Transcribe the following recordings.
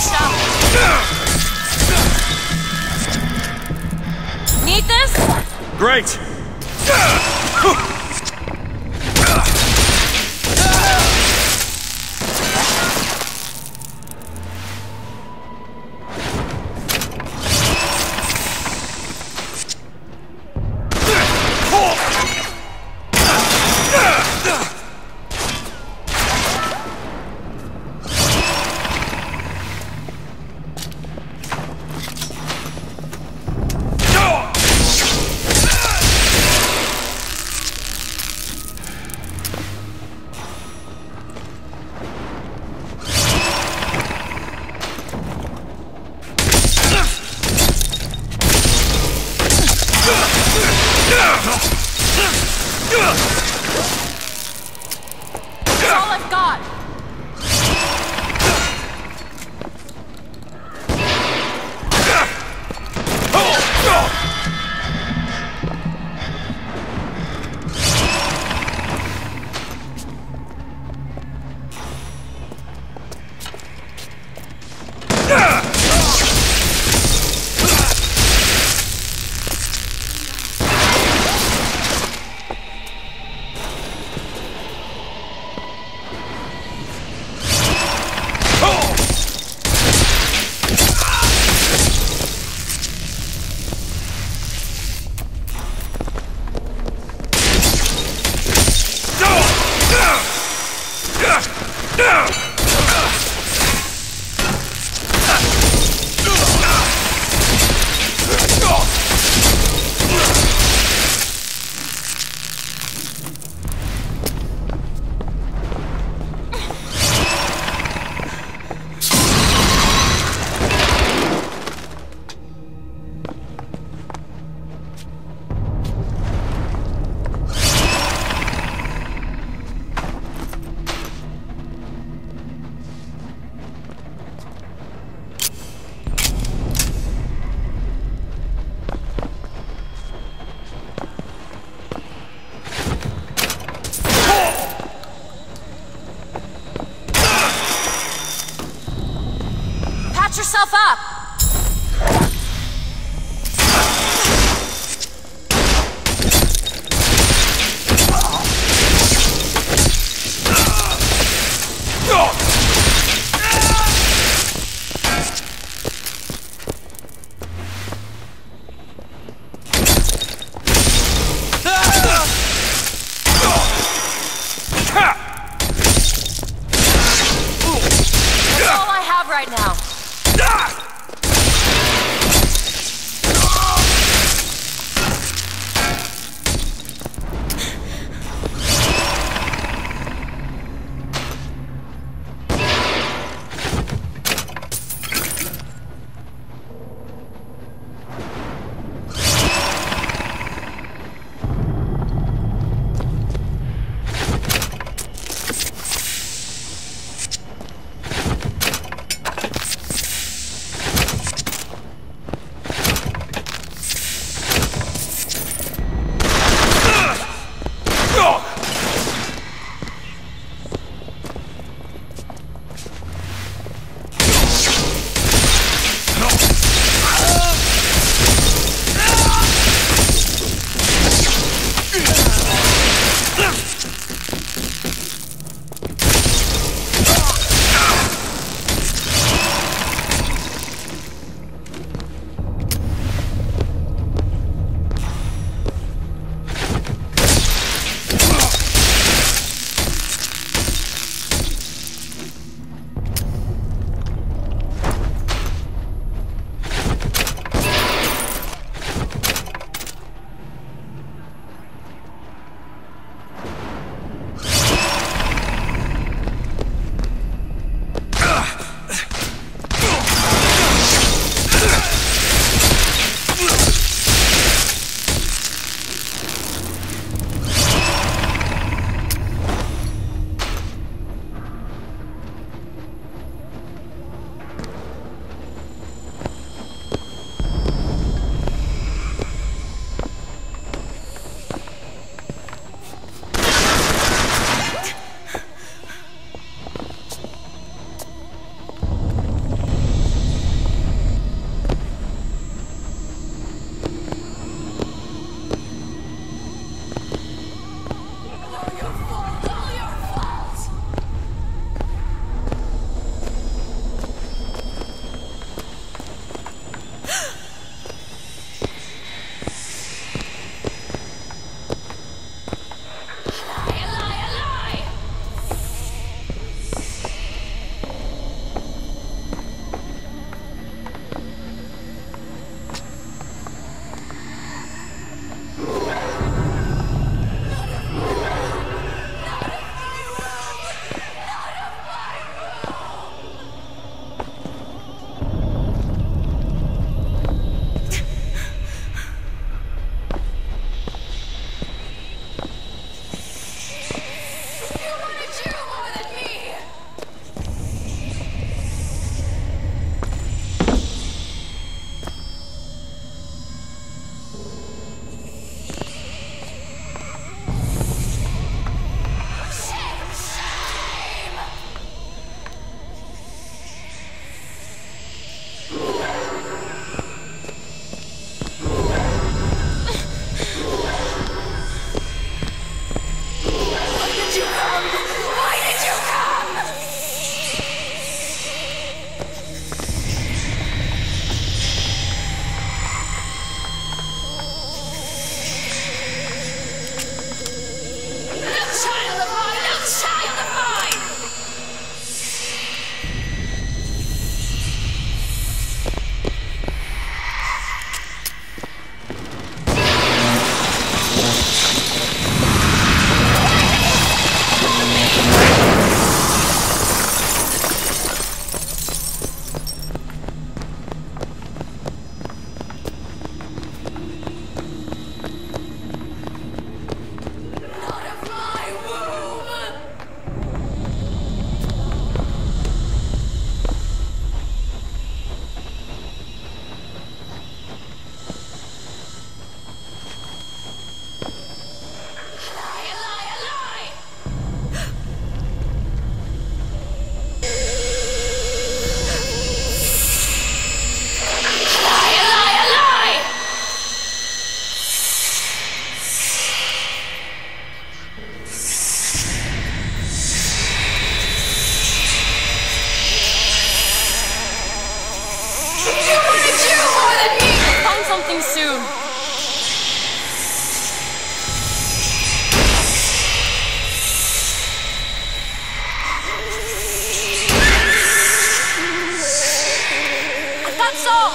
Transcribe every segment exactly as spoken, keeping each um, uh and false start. stop it. Need this? Great. Yourself up. That's all I have right now. Ah!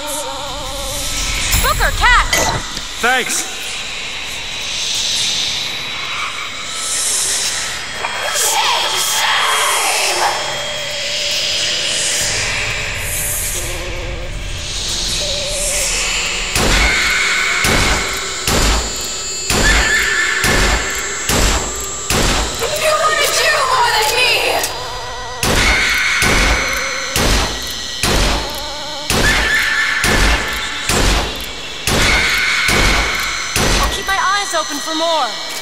results. Booker, catch! Thanks. Open for more.